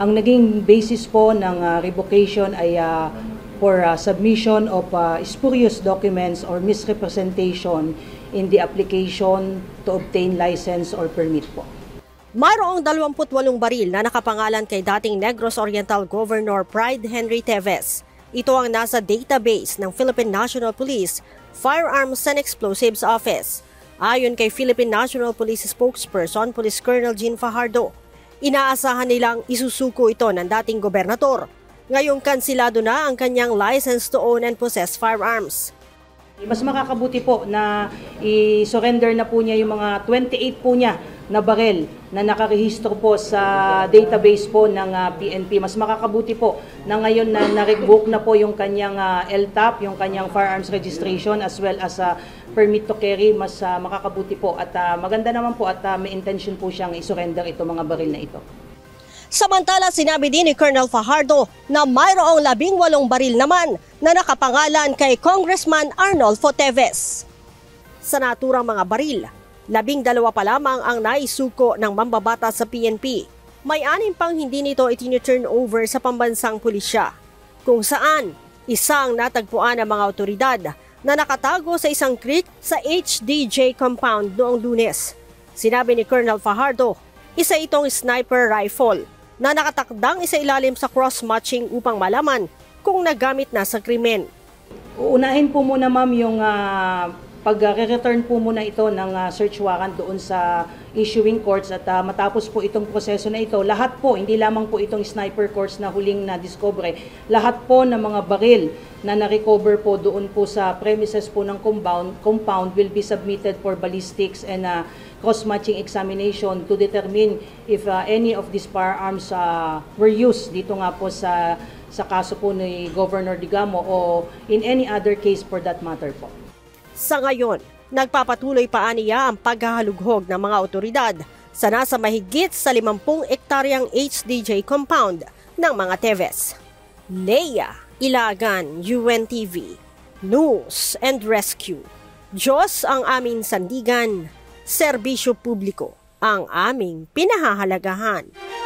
Ang naging basis po ng revocation ay for submission of spurious documents or misrepresentation in the application to obtain license or permit po. Mayroong 28 baril na nakapangalan kay dating Negros Oriental Governor Pride Henry Teves. Ito ang nasa database ng Philippine National Police, Firearms and Explosives Office. Ayon kay Philippine National Police Spokesperson, Police Colonel Jean Fajardo, inaasahan nilang isusuko ito ng dating gobernador. Ngayong kansilado na ang kanyang license to own and possess firearms. Mas makakabuti po na i-surrender na po niya yung mga 28 po niya na barel na nakarehistro po sa database po ng PNP. Mas makakabuti po na ngayon na na-revoke na po yung kanyang LTAP, yung kanyang firearms registration as well as permit to carry. Mas makakabuti po at maganda naman po at may intention po siyang i-surrender itong mga baril na ito. Samantala, sinabi din ni Colonel Fajardo na mayroong 18 baril naman na nakapangalan kay Congressman Arnolfo Teves. Sa naturang mga baril, 12 pa lamang ang naisuko ng mambabata sa PNP. May 6 pang hindi nito itinu-turn over sa pambansang pulisya, kung saan isang natagpuan ng mga otoridad na nakatago sa isang creek sa HDJ compound noong Lunes. Sinabi ni Colonel Fajardo, isa itong sniper rifle na nakatakdang isa ilalim sa cross-matching upang malaman kung nagamit na sa krimen. Uunahin po muna ma'am yung pag-return po muna ito ng search warrant doon sa issuing courts at matapos po itong proseso na ito, lahat po, hindi lamang po itong sniper courts na huling na-discover, lahat po ng mga baril na na-recover po doon po sa premises po ng compound will be submitted for ballistics and cross-matching examination to determine if any of these firearms were used dito nga po sa kaso po ni Governor De Gamo o in any other case for that matter po. Sa ngayon, nagpapatuloy pa niya ang paghahalughog ng mga otoridad sa nasa mahigit sa 50 ektaryang HDJ compound ng mga Teves. Leah Ilagan, UNTV, News and Rescue. Diyos ang aming sandigan, serbisyo publiko ang aming pinahahalagahan.